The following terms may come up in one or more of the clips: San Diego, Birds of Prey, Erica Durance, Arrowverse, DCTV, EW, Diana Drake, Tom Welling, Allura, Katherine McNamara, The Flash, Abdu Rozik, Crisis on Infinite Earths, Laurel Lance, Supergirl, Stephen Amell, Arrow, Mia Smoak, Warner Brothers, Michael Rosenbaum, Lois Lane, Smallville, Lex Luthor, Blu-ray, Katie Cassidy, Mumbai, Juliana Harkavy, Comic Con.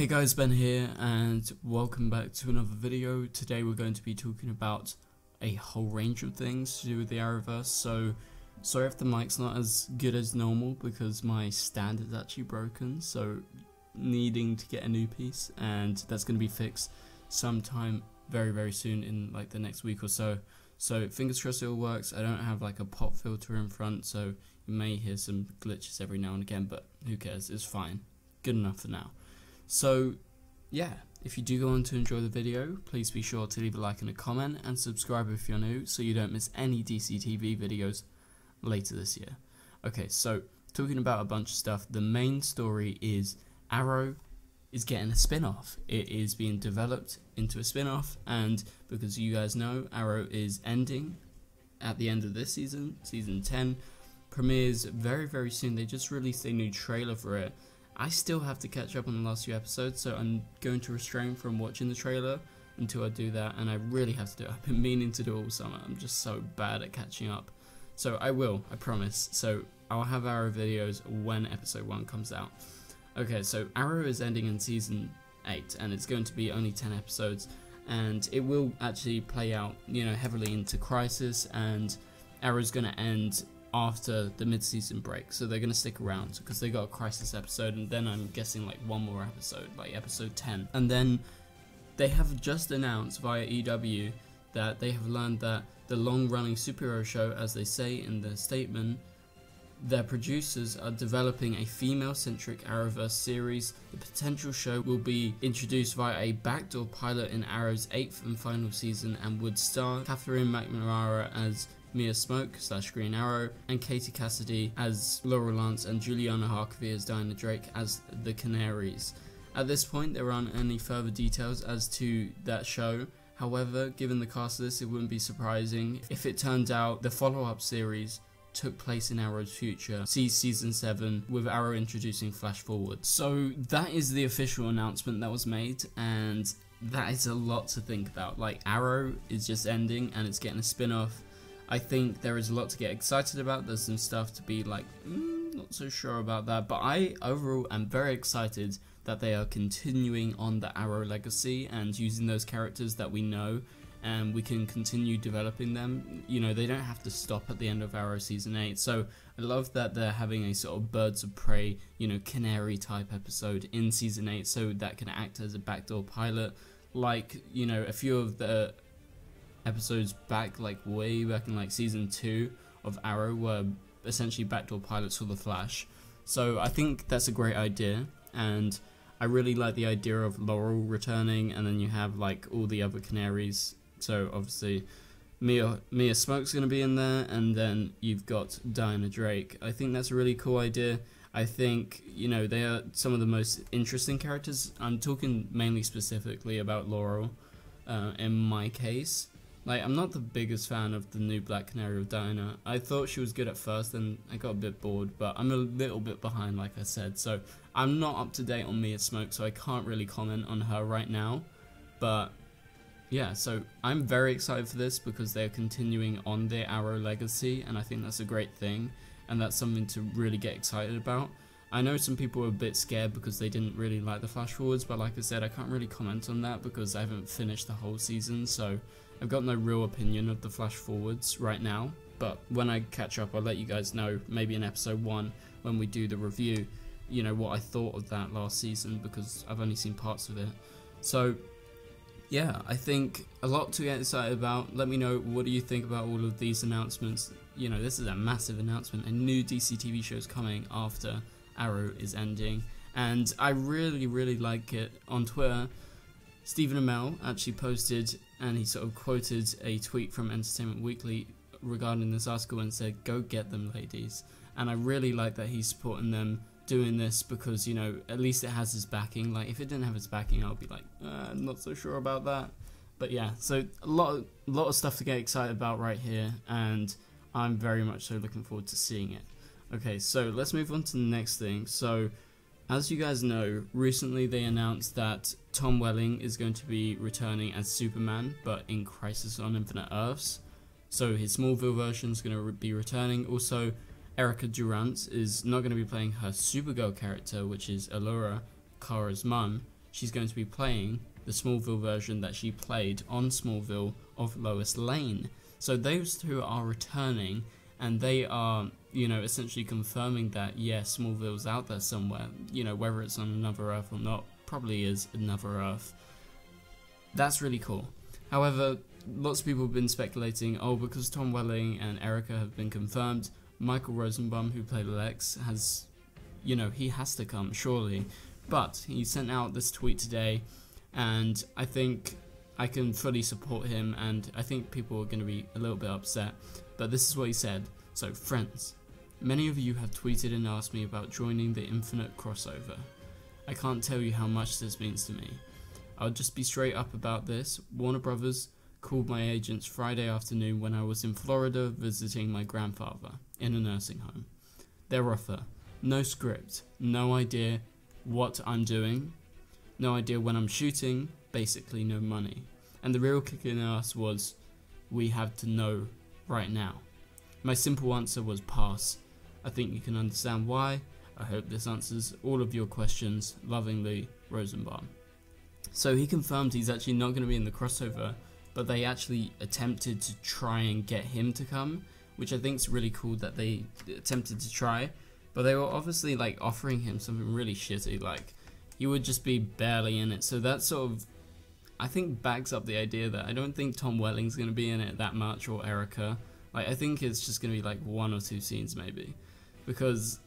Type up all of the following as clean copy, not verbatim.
Hey guys, Ben here and welcome back to another video. Today we're going to be talking about a whole range of things to do with the Arrowverse, so sorry if the mic's not as good as normal because my stand is actually broken, so needing to get a new piece, and that's going to be fixed sometime very soon in like the next week or so. So fingers crossed it all works. I don't have like a pop filter in front, so you may hear some glitches every now and again, but who cares, it's fine, good enough for now. So yeah, if you do go on to enjoy the video, please be sure to leave a like and a comment and subscribe if you're new so you don't miss any DCTV videos later this year. Okay, so talking about a bunch of stuff, the main story is Arrow is getting a spin-off. It is being developed into a spin-off, and because you guys know, Arrow is ending at the end of this season. Season 10 premieres very soon. They just released a new trailer for it. I still have to catch up on the last few episodes, so I'm going to restrain from watching the trailer until I do that, and I really have to do it. I've been meaning to do it all summer. I'm just so bad at catching up. So I will, I promise. So I'll have Arrow videos when episode 1 comes out. Okay, so Arrow is ending in season 8, and it's going to be only 10 episodes, and it will actually play out, you know, heavily into Crisis, and Arrow's going to end after the mid-season break, so they're gonna stick around because they got a Crisis episode, and then I'm guessing like one more episode, like episode 10, and then they have just announced via EW that they have learned that the long-running superhero show, as they say in their statement, their producers are developing a female-centric Arrowverse series. The potential show will be introduced via a backdoor pilot in Arrow's 8th and final season and would star Katherine McNamara as Mia Smoak / Green Arrow, and Katie Cassidy as Laurel Lance, and Juliana Harkavy as Diana Drake as the Canaries. At this point, there aren't any further details as to that show. However, given the cast list, it wouldn't be surprising if it turns out the follow-up series took place in Arrow's future, see season 7, with Arrow introducing Flash Forward. So that is the official announcement that was made, and that is a lot to think about. Like, Arrow is just ending and it's getting a spin-off. I think there is a lot to get excited about. There's some stuff to be like, not so sure about that, but I overall am very excited that they are continuing on the Arrow legacy and using those characters that we know, and we can continue developing them. You know, they don't have to stop at the end of Arrow season 8, so I love that they're having a sort of Birds of Prey, you know, canary type episode in season 8, so that can act as a backdoor pilot, like, you know, a few of the episodes back, like way back in like season 2 of Arrow, were essentially backdoor pilots for The Flash. So I think that's a great idea, and I really like the idea of Laurel returning, and then you have like all the other Canaries. So obviously Mia Smoak's going to be in there, and then you've got Diana Drake. I think that's a really cool idea. I think, you know, they are some of the most interesting characters. I'm talking mainly specifically about Laurel in my case. Like, I'm not the biggest fan of the new Black Canary of Diana. I thought she was good at first, and I got a bit bored, but I'm a little bit behind, like I said. So I'm not up to date on Mia Smoak, so I can't really comment on her right now. But yeah, so I'm very excited for this because they're continuing on their Arrow legacy, and I think that's a great thing, and that's something to really get excited about. I know some people were a bit scared because they didn't really like the Flash Forwards, but like I said, I can't really comment on that because I haven't finished the whole season, so I've got no real opinion of the Flash Forwards right now, but when I catch up, I'll let you guys know, maybe in episode 1, when we do the review, you know, what I thought of that last season, because I've only seen parts of it. So yeah, I think a lot to get excited about. Let me know, what do you think about all of these announcements? You know, this is a massive announcement. A new DC TV show is coming after Arrow is ending, and I really like it. On Twitter, Stephen Amell actually posted, and he sort of quoted a tweet from Entertainment Weekly regarding this article and said, "Go get them, ladies." And I really like that he's supporting them doing this because, you know, at least it has his backing. Like, if it didn't have his backing, I'll be like, I'm not so sure about that. But yeah, so a lot of stuff to get excited about right here, and I'm very much so looking forward to seeing it. Okay, so let's move on to the next thing. So, as you guys know, recently they announced that Tom Welling is going to be returning as Superman, but in Crisis on Infinite Earths. So his Smallville version is going to be returning. Also, Erica Durance is not going to be playing her Supergirl character, which is Allura, Kara's mum. she's going to be playing the Smallville version that she played on Smallville of Lois Lane. So those two are returning, and they are, you know, essentially confirming that, yeah, Smallville's out there somewhere. You know, whether it's on another Earth or not, probably is another Earth. That's really cool. However, lots of people have been speculating, oh, because Tom Welling and Erica have been confirmed, Michael Rosenbaum, who played Lex, has, you know, he has to come, surely. But he sent out this tweet today, and I think I can fully support him, and I think people are going to be a little bit upset. But this is what he said. So, friends, many of you have tweeted and asked me about joining the Infinite crossover. I can't tell you how much this means to me. I'll just be straight up about this. Warner Brothers called my agents Friday afternoon when I was in Florida visiting my grandfather in a nursing home. Their offer: no script, no idea what I'm doing, no idea when I'm shooting, basically no money. And the real kick in the ass was, we have to know right now. My simple answer was pass. I think you can understand why. I hope this answers all of your questions. Lovingly, Rosenbaum. So he confirmed he's actually not going to be in the crossover, but they actually attempted to try and get him to come, which I think is really cool that they attempted to try. But they were obviously like offering him something really shitty, like he would just be barely in it. So that sort of, I think, backs up the idea that I don't think Tom Welling's going to be in it that much, or Erica. Like, I think it's just going to be like one or two scenes maybe, because,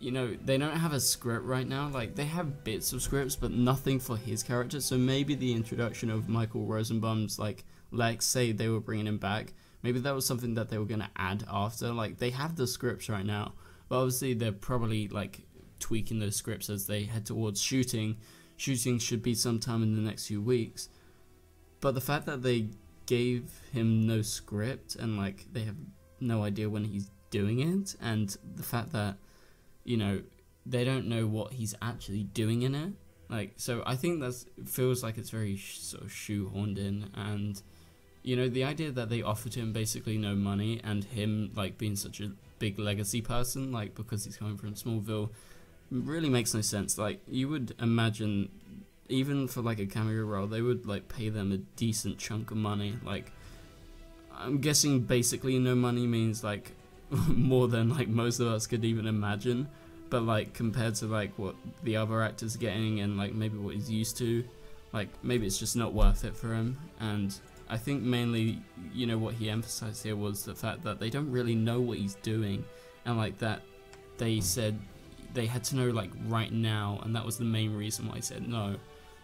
you know, they don't have a script right now. Like, they have bits of scripts, but nothing for his character. So maybe the introduction of Michael Rosenbaum's, like, Lex, say they were bringing him back, maybe that was something that they were going to add after. Like, they have the scripts right now, but obviously they're probably like tweaking those scripts as they head towards shooting. Shooting should be sometime in the next few weeks. But the fact that they gave him no script, and like they have no idea when he's doing it, and the fact that, you know, they don't know what he's actually doing in it, like, so I think that feels like it's very sort of shoehorned in. And, you know, the idea that they offered him basically no money, and him like being such a big legacy person, like, because he's coming from Smallville, really makes no sense. Like, you would imagine even for like a cameo role, they would like pay them a decent chunk of money. Like, I'm guessing basically no money means like more than like most of us could even imagine, but like compared to like what the other actors are getting, and like maybe what he's used to, like maybe it's just not worth it for him. And I think mainly, you know, what he emphasized here was the fact that they don't really know what he's doing, and like that they said they had to know like right now, and that was the main reason why he said no.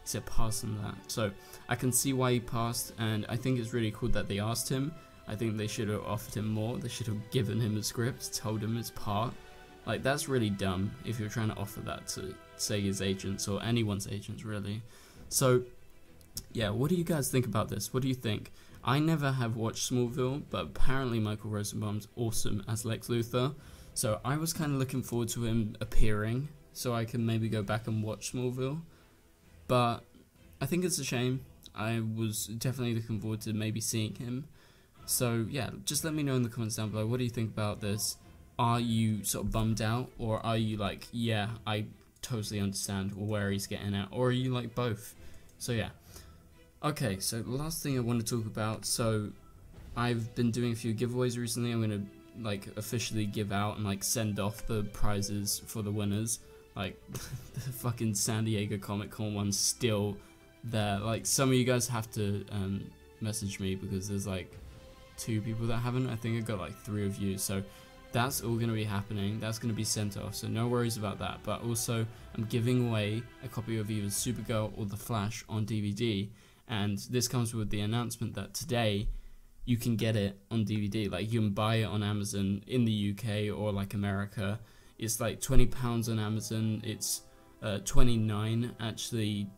He said pass on that. So I can see why he passed, and I think it's really cool that they asked him. I think they should have offered him more. They should have given him a script, told him his part. Like, that's really dumb if you're trying to offer that to, say, his agents, or anyone's agents, really. So, yeah, what do you guys think about this? What do you think? I never have watched Smallville, but apparently Michael Rosenbaum's awesome as Lex Luthor. So I was kind of looking forward to him appearing, so I can maybe go back and watch Smallville. But I think it's a shame. I was definitely looking forward to maybe seeing him. So yeah, just let me know in the comments down below, what do you think about this? Are you sort of bummed out, or are you like, yeah, I totally understand where he's getting at, or are you like both? So yeah. Okay, so the last thing I want to talk about, so I've been doing a few giveaways recently. I'm going to like officially give out and like send off the prizes for the winners. Like the fucking San Diego Comic Con one's still there. Like, some of you guys have to message me, because there's like two people that haven't. I think I got like three of you, so that's all going to be happening. That's going to be sent off, so no worries about that. But also, I'm giving away a copy of either Supergirl or The Flash on DVD, and this comes with the announcement that today you can get it on DVD. Like, you can buy it on Amazon in the UK or like America. It's like £20 on Amazon. It's 29 actually,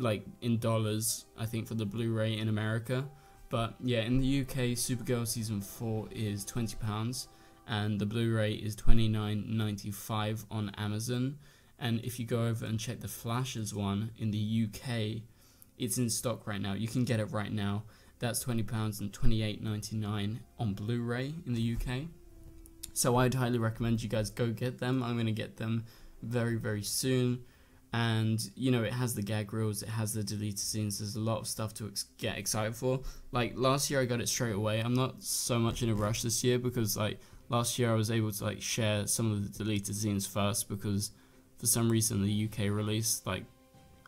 like in dollars, I think, for the Blu-ray in America. But yeah, in the UK, Supergirl Season 4 is £20, and the Blu-ray is $29.95 on Amazon. And if you go over and check the Flash's one in the UK, it's in stock right now. You can get it right now. That's £20 and $28.99 on Blu-ray in the UK. So I'd highly recommend you guys go get them. I'm going to get them very, very soon. And, you know, it has the gag reels, it has the deleted scenes, there's a lot of stuff to get excited for. Like, last year I got it straight away. I'm not so much in a rush this year because, like, last year I was able to, like, share some of the deleted scenes first because for some reason the UK released, like,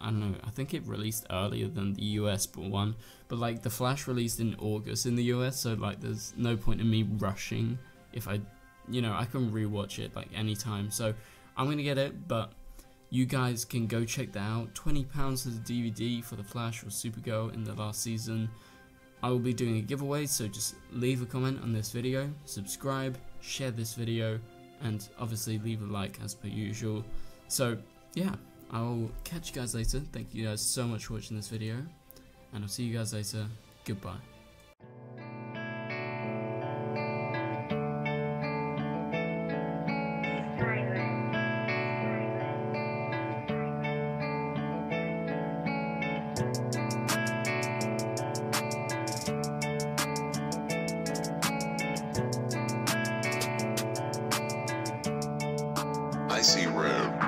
I don't know, I think it released earlier than the US one. But, like, The Flash released in August in the US, so, like, there's no point in me rushing if I, you know, I can rewatch it, like, anytime. So, I'm gonna get it, but you guys can go check that out. £20 for the DVD for The Flash or Supergirl in the last season. I will be doing a giveaway, so just leave a comment on this video, subscribe, share this video, and obviously leave a like as per usual. So yeah, I'll catch you guys later. Thank you guys so much for watching this video, and I'll see you guys later. Goodbye. I see red.